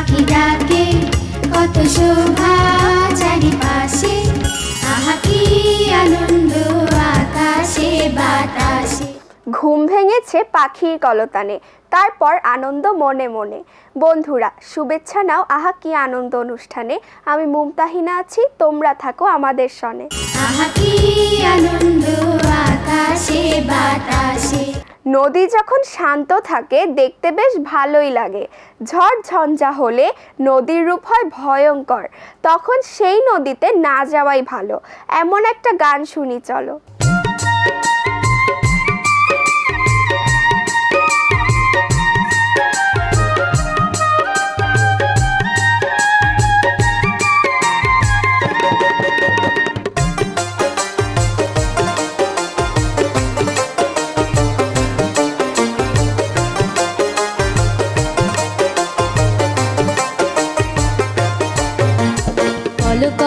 पाखी डाके कत शोभा चारिपाशे आहा की आनंद आकाशे बाताशे। घुम भेंगेছে পাখির কলতানে, তারপর আনন্দ মনে মনে। বন্ধুরা, শুভেচ্ছা নাও আহা কি আনন্দ অনুষ্ঠানে। আমি মুমতাহিনা আছি, তোমরা থাকো আমাদের সঙ্গে। আহা কি আনন্দ আকাশে বাতাসে। নদী যখন শান্ত থাকে দেখতে বেশ ভালোই লাগে। ঝড় ঝঞ্ঝা হলে নদীর রূপ হয় ভয়ঙ্কর, তখন সেই নদীতে না যাওয়াই ভালো। এমন একটা গান শুনি চলো।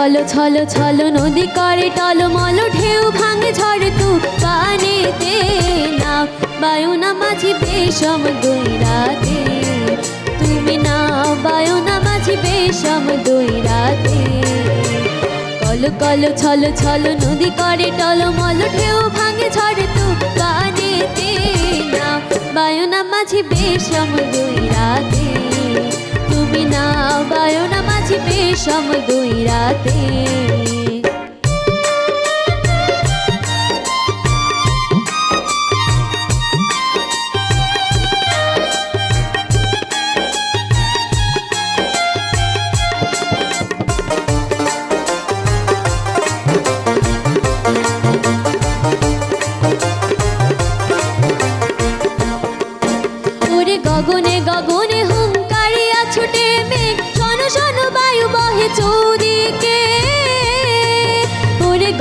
चलो चलो चलो नदी करे टलमल ढेउ भांगे झड़ तूफाने ते नाव बायो ना माझी बेशम दुई राते तुमी नाव बायो ना माझी बेशम दुई राते। कलो कलो चलो चलो नदी करे टलमल ढेउ भांगे झड़ तूफाने ते नाव बायो ना माझी बेशम दुई राते तुमी नाव बायो ना माझी बेशम दुई राते।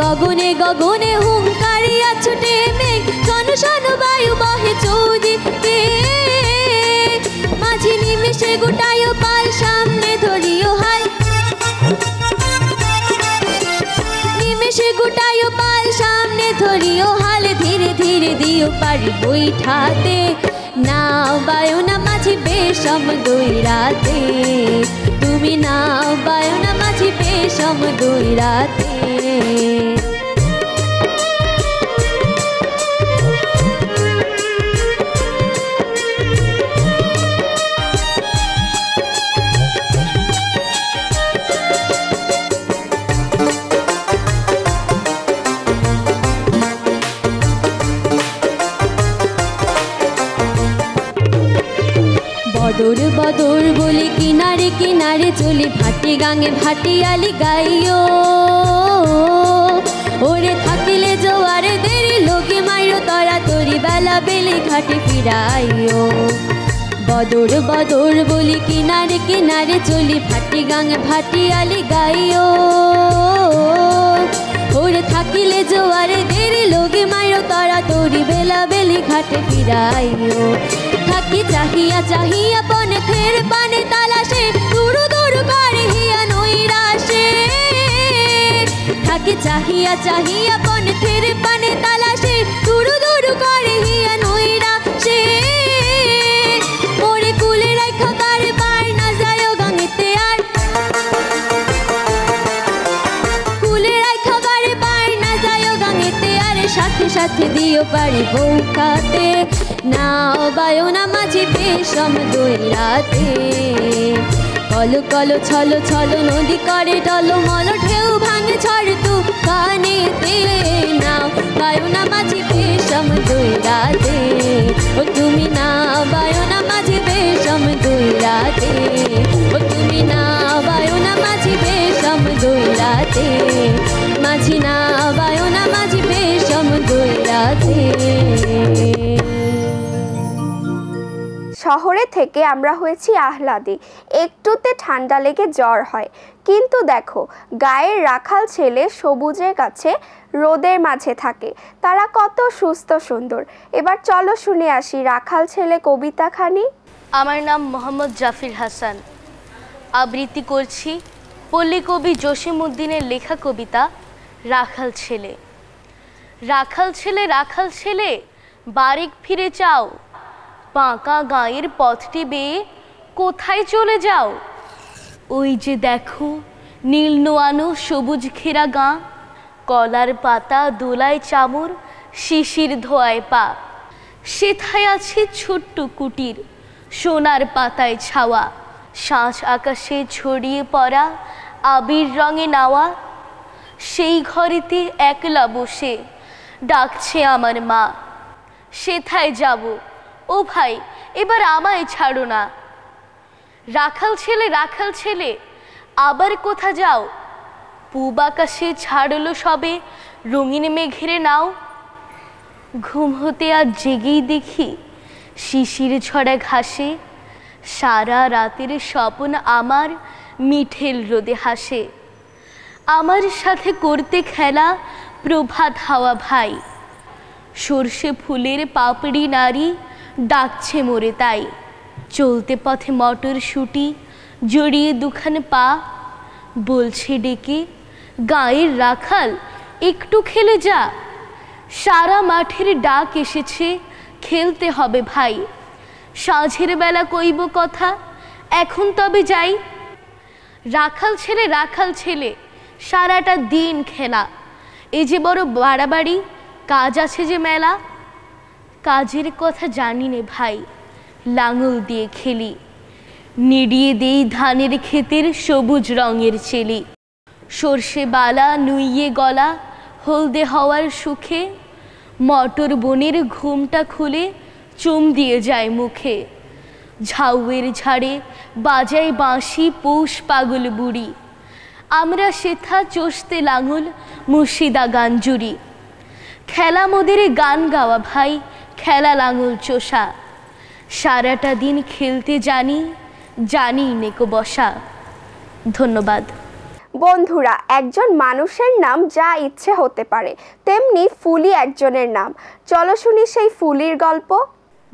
गगने गगने हुंकारिया छुटे मेघ शन शन वायु बहे चौदिके माझी निमेषे गोटायो पाल सामने धरियो हाय निमेषे गोटायो पाल सामने धरियो हाल धीरे धीरे दियो पारी बैठाते नाव बायो ना माझी बेशम दुई राते तुमी नाव बायो ना माझी बेशम दुई राते। बदर बदर बोले किनारे किनारे चले भाटी गांगे भाटियाली गाइयो ओरे थकिले जोआरे देरी लोके माइरो तोरा तोरी बेला बेली घाटे फिराइयो। बदर बदर बोले किनारे किनारे चले भाटी गांगे भाटियाली गाइयो ओरे थकिले जोआरे देरी लोके माइरो तोरा तोरी बेला बेली घाटे फिराइयो। थाकी चाहिया चाहिया पने थेर पाने तालाशे दूरू दूरू करे हिया नोइराशे थाकी चाहिया चाहिया पने थेर पाने तालाशे दूरू दूरू करे हिया नोइराशे मोरे कुले राखा तार पार ना जायो गांगे तेयार कुले राखा तार पार ना जायो गांगे तेयार साथे साथे दियो पारी बौकाते नाओ बायो ना माझी बेशम दुई राते। कलो कलो छलो छलो नदी करे टलमल ढेउ भांगे झड़ तूफाने ते नाओ बायो ना माझी बेशम दुई राते ओ तुमी नाओ बायो ना माझी बेशम दुई राते ओ तुमी नाओ बायो ना माझी बेशम दुई राते माझी नाओ बायो ना माझी बेशम दुई राते। শহরে থেকে আমরা হয়েছি আহ্লাদী, একটুতে ঠান্ডা লেগে জ্বর হয়, কিন্তু দেখো গায়ের রাখাল ছেলে সবুজের কাছে রোদের মাঝে থাকে, তারা কত সুস্থ সুন্দর। এবার চলো শুনে আসি রাখাল ছেলে কবিতাখানি। আমার নাম মোহাম্মদ জাফির হাসান, আবৃত্তি করছি পল্লী কবি জসিমউদ্দিনের লেখা কবিতা রাখাল ছেলে। রাখাল ছেলে রাখাল ছেলে বাড়ি ফিরে চাও, বাঁকা গাঁয়ের পথটি বেয়ে কোথায় চলে যাও, ओई जे देखो नील नोआनो सबुज घेरा गां, कलार पाता दोलाय चामर शिशिर धोआय पा। सेथाय आछे छोट्टो कुटीर सोनार पाताय छावा, साँझ आकाशे छड़िए पड़ा आबिर रंगे नावा। सेई घरेते एकला बसे डाकछे आमार मा, सेथाय जाबो ओ भाई एबार आमाय छाड़ो ना। राखाल छेले आबार कोथा जाओ, पूब आकाशे छाड़लो सबे रंगीन मेघेरे नाओ। घुम होते आज जेगेई देखी शिशिर छड़ा घासे, सारा रातेर स्वप्न आमार मिठेल रोदे हासे। आमार साथे करते खेला प्रभात हावा भाई, सर्षे फुलेर पापड़ी नारी डाकछे मोरे ताई। चलते पथे मटर शुटी जड़िए दुखान पा, बोलछे डेके गायेर राखाल एकटू खेले जा। सारा माठेर डाक एसेछे खेलते हबे भाई, साँझेर बेला कइबो कथा एखन तबे जाई। राखाल छेले साराटा दिन खेला, ए जे बड़ो बाड़ाबाड़ी काज आछे जे मेला। काजेर कथा जानि ने भाई लांगल दिए खेली, निड़िए देई धानेर खेतेर सबुज रंगेर चेली। सर्षे बाला नुइये गला हलदे हवार सुखे, मटर बनेर घुमटा खुले चुम दिए जाए मुखे। झाउएर झाड़े बाजाय बाँशी पौष पागल बुड़ी, आमरा सेथा चषते लांगल मुर्शिदा गान जुड़ी। खेला मोदेरे गान गावा भाई खेला लांगल चषा, साराटा दिन खेलते जानी जानी नेको बसा। धन्यवाद। बंधुरा एकजन मानुषेर नाम जा इच्छे होते पारे, तेमनी फुली एकजनेर नाम। चलो शुनी सेई फुलिर गल्प।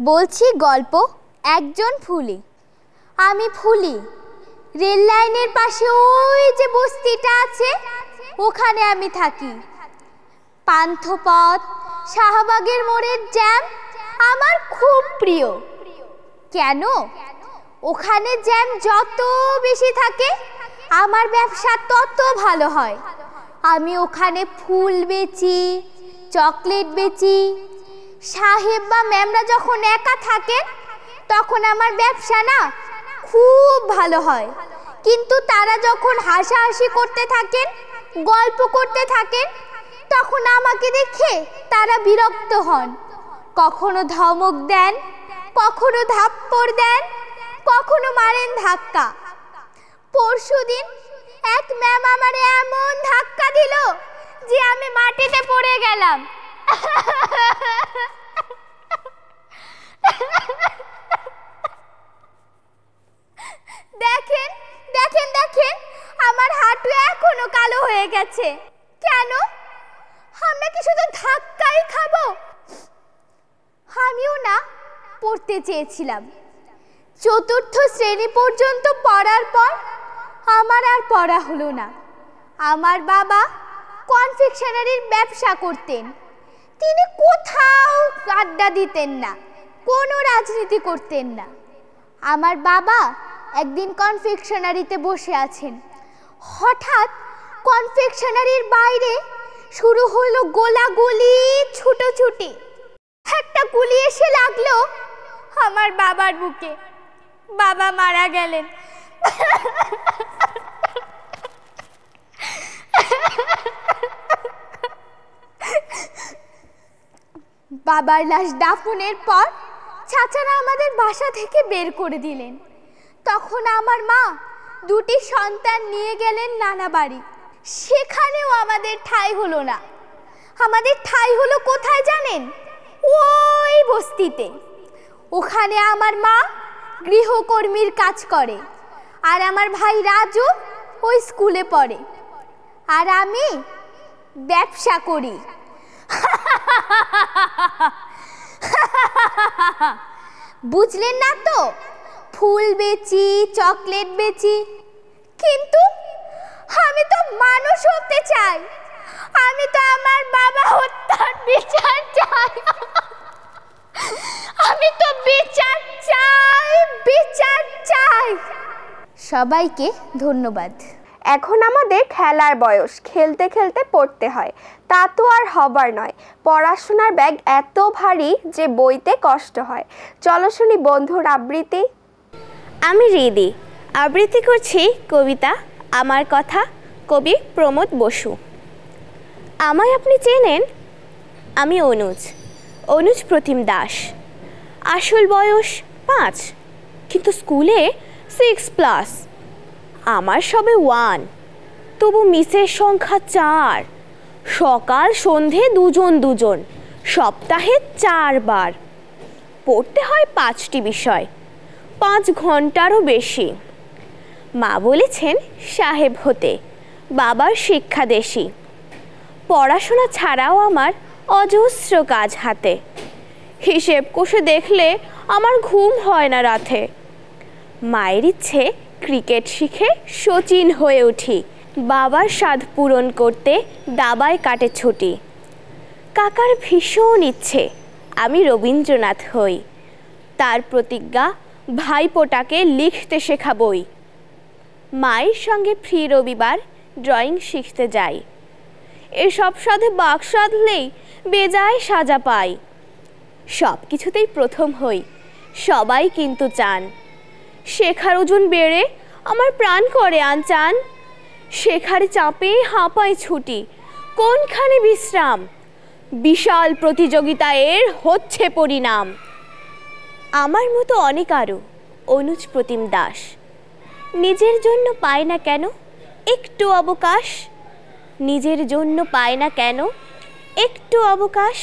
बोलछी गल्प एकजन फुली। आमी फुली, रेल लाइनेर पाशे ओई जे बस्तीटा आछे ओखाने आमी थाकी। पान्थपथ, शाहबागेर मोड़ेर জ্যাম आमार खूब प्रिय। केन? ओखाने জ্যাম যত বেশি থাকে आमार व्यवसा तत भालो हय। आमी ओखाने फुल बेची, चकलेट बेची। साहेब बा मैमरा जखन एका थाकेन तखन आमार व्यवसा ना खूब भालो हय, किन्तु तारा जखन हासाहासि करते थाकेन, गल्प करते थाकेन, तखन आमाके देखे तारा बिरक्त हन। कखनो धमक देन, कखनो धाप्पड़ देन, कखनो मारेन धाक्का। परशुदिन एक मैम आमारे एमन धक्का दिलो जे आमी माटीते पड़े गेलाम। देखें देखें देखें आमार हाटू एखोनो कालो होये गेछे। केन? आमरा कि शुधु धक्काई खाबो? आमिओ ना पढ़ते चेयेछिलाम। चतुर्थ श्रेणी पर्यन्त पढ़ार पर आमार आर पढ़ा हलो ना। आमार बाबा कनफेक्शनारिर व्यवसा करतेन, तिनि कोथाओ आड्डा दितेन ना, कोनो राजनीति करतेन ना। आमार बाबा एकदिन कनफेक्शनारिते बसे आछेन, हठात् कनफेक्शनारिर बाइरे शुरू हलो गोलागुली, छुटोछुटी। एकटा गुली एसे लागलो आमार बाबार बुके, बाबा मारा गेलेन। बाबार लाश दाफनेर पर चाचारा आमादेर बासा थेके बेर करे दिलेन। तखन आमार मा दुटी सन्तान निये गेलेन नाना बाड़ी, सेखानेओ आमादेर ठाई हलो ना। आमादेर ठाई हलो कोथाय जानेन? ओई बस्तीते। ओखाने आमार मा गृहकर्मीर काज करे, आर आमार भाई राजू ओई स्कूले पढ़े, आर आमी व्यवसा करी। बुझलेन ना तो? फुल बेची, चकलेट बेची, किन्तु आमी तो मानुष होते चाई। आमी तो आमार बाबा हत्यार বিচার চাই। সবাইকে ধন্যবাদ। এখন আমাদের খেলার বয়স, খেলতে খেলতে পড়তে হয়, তা তো আর হবার নয়। পড়াশোনার ব্যাগ এত ভারী যে বইতে কষ্ট হয়। চলো শুনি বন্ধুর আবৃত্তি। আমি রিদি, আবৃত্তি করছি কবিতা আমার কথা, কবি প্রমোদ বসু। আমায় আপনি চেনেন, আমি অনুজ, অনুজ প্রতিম দাস। আসল বয়স 5, কিন্তু স্কুলে 6+। আমার সবে 1, তবু মিসের সংখ্যা 4। সকাল সন্ধে দুজন, সপ্তাহে 4 বার। পড়তে হয় 5টি বিষয়, 5 ঘন্টারও বেশি। মা বলেছেন সাহেব হতে, বাবার শিক্ষাদেশী। পড়াশোনা ছাড়াও আমার অজস্র কাজ হাতে। হিসেব কষে দেখলে আমার ঘুম হয় না রাতে। মায়ের ইচ্ছে ক্রিকেট শিখে সচিন হয়ে উঠি, বাবার স্বাদ পূরণ করতে দাবায় কাটে ছুটি। কাকার ভীষণ ইচ্ছে আমি রবীন্দ্রনাথ হই, তার প্রতিজ্ঞা ভাইপোটাকে লিখতে শেখাবই। মায়ের সঙ্গে ফ্রি রবিবার ড্রয়িং শিখতে যাই। এসব সাধে বাক সাধলেই বেজায় সাজা পাই, সব কিছুতেই প্রথম হই, সবাই কিন্তু চান। শেখার ওজন বেড়ে আমার প্রাণ করে আনচান। শেখার চাপে হাঁপায় ছুটি, কোনখানে বিশ্রাম। বিশাল প্রতিযোগিতা এর হচ্ছে পরিণাম। আমার মতো অনেক আরও অনুজ প্রতিম দাস, নিজের জন্য পায় না কেন একটু অবকাশ, নিজের জন্য পায় না কেন একটু অবকাশ।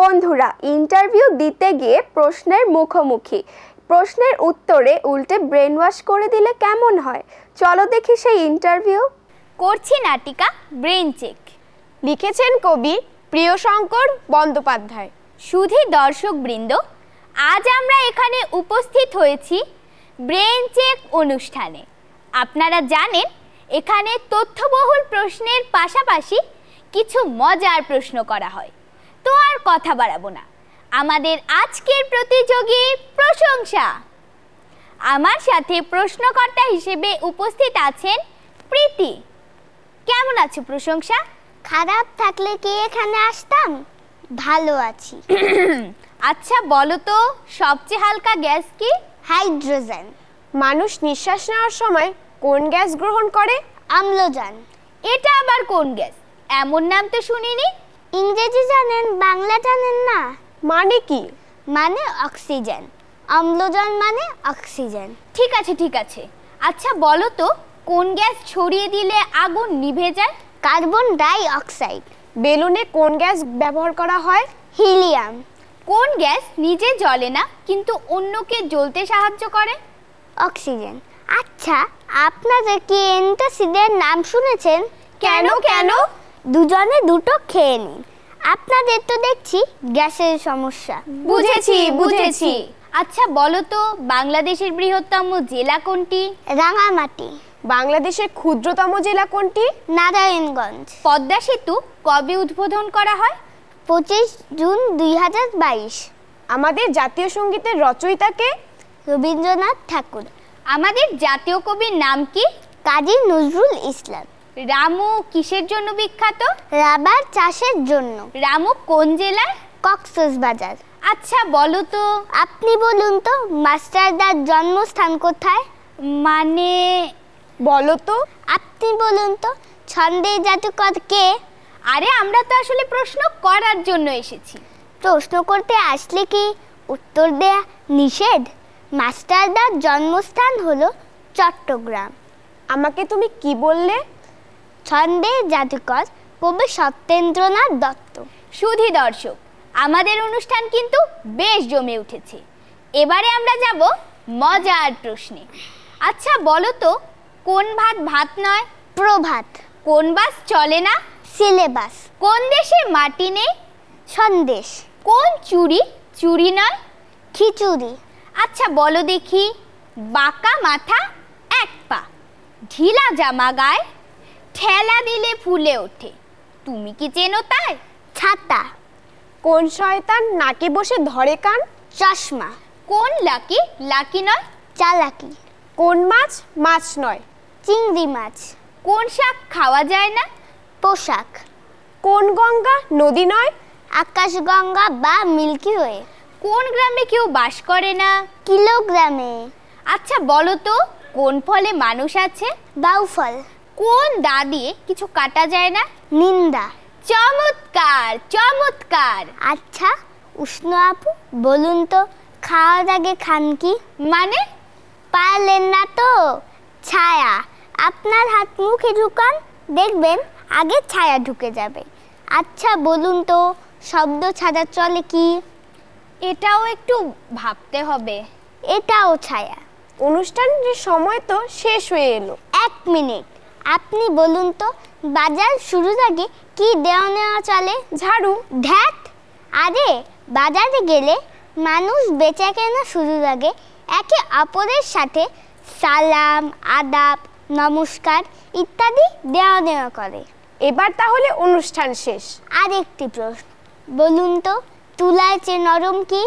বন্ধুরা, ইন্টারভিউ দিতে গিয়ে প্রশ্নের মুখোমুখি, প্রশ্নের উত্তরে উল্টে ব্রেন ওয়াশ করে দিলে কেমন হয়, চলো দেখি সেই ইন্টারভিউ। করছি নাটিকা ব্রেন চেক। লিখেছেন কবি প্রিয়শঙ্কর বন্দ্যোপাধ্যায়। সুধী দর্শকবৃন্দ, আজ আমরা এখানে উপস্থিত হয়েছি ব্রেন চেক অনুষ্ঠানে। আপনারা জানেন এখানে তথ্যবহুল প্রশ্নের পাশাপাশি কিছু মজার প্রশ্ন করা হয়। তো আর কথা বাড়াবো না, আমাদের আজকের প্রতিযোগী প্রশংসা। আমার সাথে প্রশ্নকর্তা হিসেবে উপস্থিত আছেন প্রীতি। কেমন আছো প্রশংসা? খারাপ থাকলে কি এখানে আসতাম? ভালো আছি। আচ্ছা বলো তো, সবচেয়ে হালকা গ্যাস কি? হাইড্রোজেন। মানুষ নিঃশ্বাস নেওয়ার সময় কোন গ্যাস গ্রহণ করে? অম্লজান। এটা আবার কোন গ্যাস? এমন নাম তো শুনিনি। ইংরেজি জানেন, বাংলা জানেন না? মানে কি? মানে অক্সিজেন। অম্লজান মানে অক্সিজেন। ঠিক আছে। আচ্ছা বলো তো, কোন গ্যাস ছড়িয়ে দিলে আগুন নিভে যায়? Carbon dioxide. বেলুনে কোন গ্যাস ব্যবহার করা হয়? হিলিয়াম। কোন গ্যাস নিজে জ্বলে না কিন্তু অন্যকে জ্বলতে সাহায্য করে? অক্সিজেন। আচ্ছা আপনারা কি অ্যান্টাসিডের নাম শুনেছেন? কেন দুজনে দুটো খেয়ে নিন। আপনাদের তো দেখছি গ্যাসের সমস্যা। বুঝেছি। আচ্ছা বলো তো, বাংলাদেশের বৃহত্তম জেলা কোনটি? রাঙামাটি। বাংলাদেশের ক্ষুদ্রতম জেলা কোনটি? নারায়ণগঞ্জ। পদ্মা সেতু কবে উদ্বোধন করা হয়? 25 জুন 2022। আমাদের জাতীয় সঙ্গীতের রচয়িতাকে? রবীন্দ্রনাথ ঠাকুর। আমাদের জাতীয় কবির নাম কি? কাজী নজরুল ইসলাম। রামু কিসের জন্য বিখ্যাত? রাবার চাষের জন্য। রামু কোন জেলার? কক্সবাজার। আচ্ছা বলো তো, আপনি বলুন তো মাস্টারদার জন্মস্থান কোথায়? মানে বলো তো, আপনি বলুন তো ছন্দের জাদুকর কে? আরে আমরা তো আসলে প্রশ্ন করার জন্য এসেছি। প্রশ্ন করতে আসলে কি উত্তর দেয়া নিষেধ? মাস্টারদার জন্মস্থান হলো চট্টগ্রাম। আমাকে তুমি কি বললে? ছন্দের জাদুকর কবি সত্যেন্দ্রনাথ দত্ত। সুধী দর্শক, আমাদের অনুষ্ঠান কিন্তু বেশ জমে উঠেছে। এবারে আমরা যাব মজার প্রশ্নে। আচ্ছা বলো তো, কোন ভাত ভাত নয়? প্রভাত। কোন বাস চলে না? সিলেবাস। কোন দেশে মাটি নেই? সন্দেশ। কোন চুড়ি চুড়ি নয়? খিচুড়ি। আচ্ছা বলো দেখি, বাঁকা মাথা 1 পা, ঢিলা জামা গায়, ঠেলা দিলে ফুলে ওঠে, তুমি কি চেনো তাই? ছাতা। কোন শয়তান নাকে বসে ধরে কান? চশমা। কোন লাকি লাকি নয়? চালাকি। कोन माछ माछ नय चिंगड़ी माछ। कोन शाक खावा जाय ना पोशाक। कोन गंगा नदी नय आकाश गंगा बा मिल्की वे। कोन ग्रामे केउ बास करे ना किलोग्रामे। अच्छा बोलो तो कोन फले मानुष आछे बाउ फल। कोन दा दिए किछु काटा जाय ना निंदा। चमत्कार चमत्कार। अच्छा उष्ण आपू बोलुन तो खाओ आगे खान की माने पाले ना तो छाया। आपनार हाथ मुखे ढुकान देखबेन आगे छाया ढुके जाबे। अच्छा बोलुन तो शब्द छाड़ा चले कि एटाओ एकटू भाबते होबे एटाओ छाया। अनुष्ठानेर समय तो शेष हये एलो। एक मिनिट आपनी बोलुन तो बाजार शुरू आगे कि देओया नेओया चले झाड़ू। ध्यात आरे बाजारे गेले मानुष बेचा केना शुरू आगे एके अपरेर साथे सालाम आदाब नमस्कार इत्यादि देओया नेओया करे। एबार ताहले अनुष्ठान शेष। आरेकटी प्रश्न बोलुन तो तुलार चेये नरम कि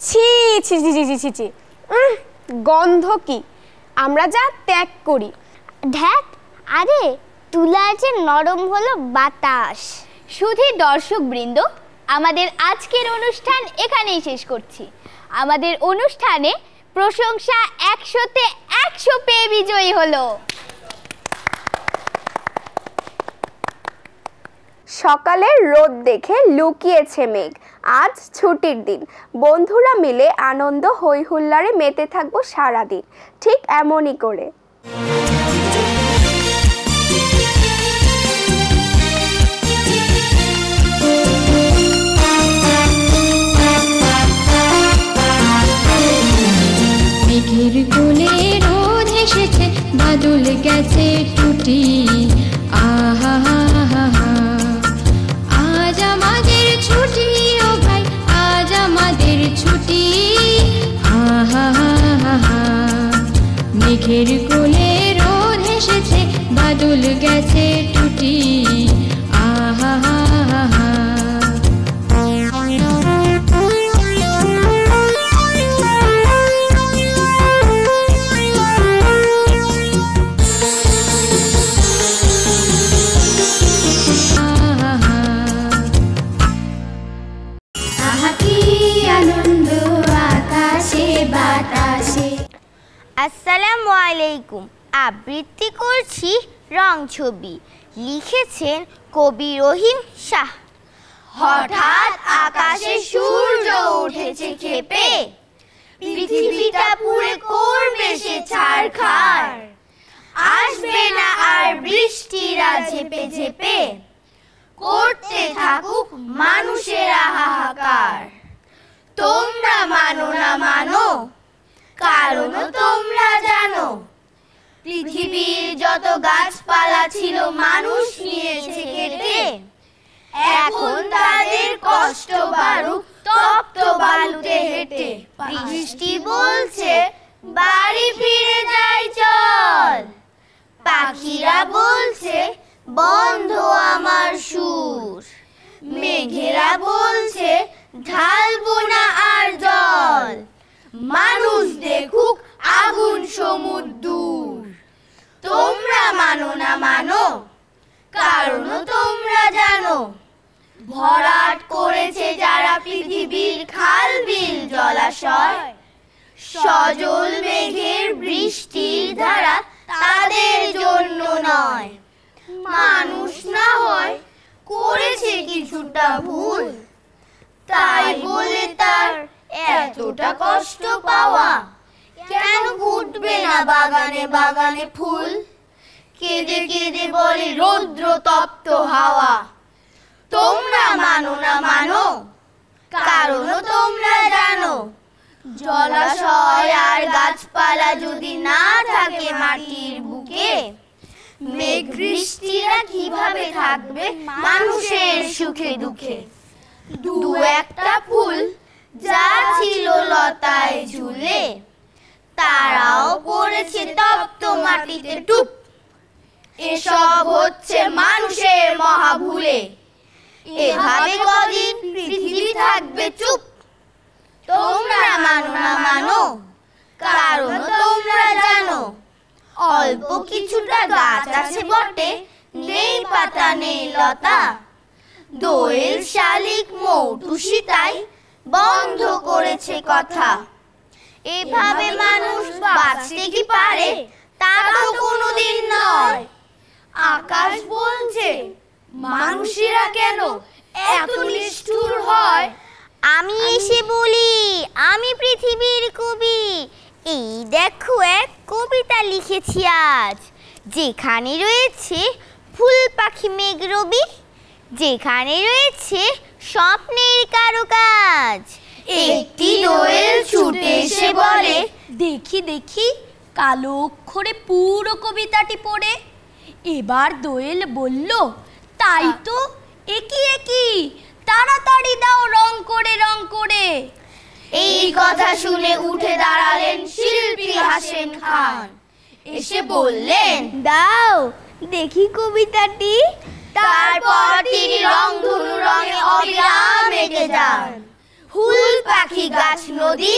छी छी छी छी छी छी गंध कि आमरा जा त्याग करी। ध्यात आरे तुलार चेये नरम हलो बातास। शुधी दर्शक बृंद आमादेर आजकेर अनुष्ठान एखानेई शेष करছি। आमादेर अनुष्ठाने प्रशंसा 100-তে 100 পেয়ে বিজয়ী হলো। सकाले रोद देखे लुकिएছে मेघ। आज छुटिर दिन बंधुरा मिले आनंद हई हुल्लारे मेते थाकबो सारा दिन। ठीक एमोनी करे बादल गेছে टूटी आहा हा हा। आज আমাদের ছুটি ও ভাই आज আমাদের ছুটি আহা হা হা। মেঘের কোলে রোদ এসেছে বাদল গেছে টুটি আহা হা হা। আসসালামু আলাইকুম। আবৃত্তি করছি রং ছবি। লিখেছেন কবি রহিম শাহ। হঠাৎ আকাশে সূর্য উঠেছে ক্ষেপে, পৃথিবীটা পুড়ে করবে সে ছারখার। আসবে না আর বৃষ্টিরা ঝেপে ঝেপে, করতে থাকুক মানুষেরা হাহাকার। তোমরা মানো না মানো কারণ তোমরা জানো, পৃথিবীর যত গাছপালা ছিল মানুষ নিয়েছে কেটে। এখন তাদের কষ্ট বারুক তপ্ত বালুতে হেঁটে। বৃষ্টি বলছে বাড়ি ফিরে যাই চল, পাখিরা বলছে বন্ধ আমার সুর, মেঘেরা বলছে ঢালবো না আর জল। মানুষ দেখুক আগুন সমুদ্র। তোমরা মানো না মানো কারণ তোমরা জানো, ভরাট করেছে যারা পৃথিবীর খাল বিল জলাশয়। সজল মেঘের বৃষ্টির ধারা তাদের জন্য নয়। মানুষ না হয় করেছে কিছুটা ভুল, তাই বলে তার এতটা কষ্ট পাওয়া। কেন ফুটবে না বাগানে বাগানে ফুল, কেঁদে কেঁদে বলে রৌদ্র তপ্ত হাওয়া। তোমরা মানো না মানো কারণ তোমরা জানো, জলাশয় আর গাছপালা যদি না থাকে মাটির বুকে, মেঘ বৃষ্টিরা কিভাবে থাকবে মানুষের সুখে দুঃখে। দু একটা ফুল যা ছিল লতায় ঝুলে, তারাও করেছে তপ্ত মাটিতে টুপ। এসব হচ্ছে মানুষের মহাভুলে, এভাবে কদিন পৃথিবী থাকবে চুপ। তোমরা মানো না মানো কারণ তোমরা জানো অল্প কিছুটা গাছ আছে বটে নেই পাতা নেই লতা দোয়েল শালিক মৌটুসি তাই বন্ধ করেছে কথা এভাবে মানুষ বাঁচতে কি পারে তা তো কোনোদিন নয় আকাশ বলছে মানুষেরা কেন এত নিষ্ঠুর হয় আমি এসে বলি আমি পৃথিবীর কবি এই দেখো এক কবিতা লিখেছি আজ যেখানে রয়েছে ফুল পাখি মেঘরবি যেখানে রয়েছে স্বপ্নের কারুকাজ একটি দোয়েল ছুটে এসে বলে দেখি দেখি কালো অক্ষরে পুরো কবিতাটি পড়ে এবার দোয়েল বলল তাই তো একি একি তাড়াতাড়ি দাও রং করে এই কথা শুনে উঠে দাঁড়ালেন শিল্পী হাসেন খান এসে বললেন দাও দেখি কবিতাটি তারপর তিনি রংধনু রঙে অবিরাম এঁকে যান ফুল পাখি গাছ নদী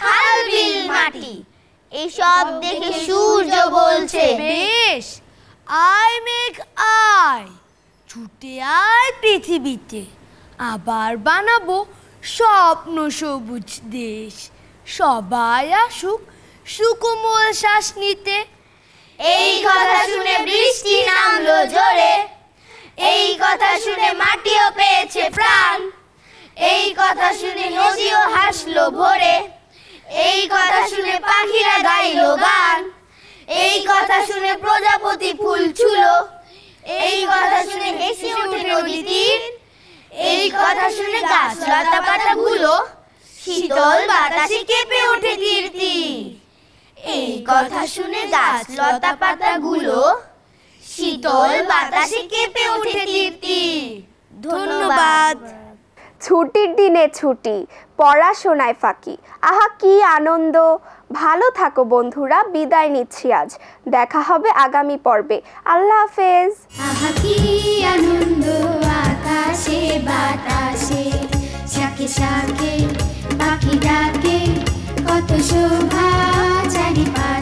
খাল বিল মাটি এসব দেখে সূর্য বলছে বেশ আয় মেঘ আয় ছুটে আয় পৃথিবীতে আবার বানাবো স্বপ্ন সবুজ দেশ সবাই আসুক সুকোমল শ্বাস নিতে এই কথা শুনে বৃষ্টি নামলো জোরে এই কথা শুনে মাটিও পেয়েছে প্রাণ এই কথা শুনে নদীও হাসলো ভোরে এই কথা শুনে পাখিরা গাইলো গান এই কথা শুনে প্রজাপতি ফুল ছুলো এই কথা শুনে হেসে উঠে নদী তীর এই কথা শুনে গাছ লতা পাতাগুলো শীতল বাতাসে কেঁপে ওঠে তীর তীর এই কথা শুনে গাছ লতা পাতাগুলো শীতল বাতাসে কেঁপে ওঠে তীর তীর ধন্যবাদ ছুটির দিনে ছুটি পড়াশোনায় ফাঁকি আহা কি আনন্দ ভালো থাকো বন্ধুরা বিদায় নিচ্ছি আজ দেখা হবে আগামী পর্বে আল্লাহ হাফেজ আহা কি আনন্দ আকাশে বাতাসে শাকে শাকে পাখি ডাকে কত শোভা চারিপাশে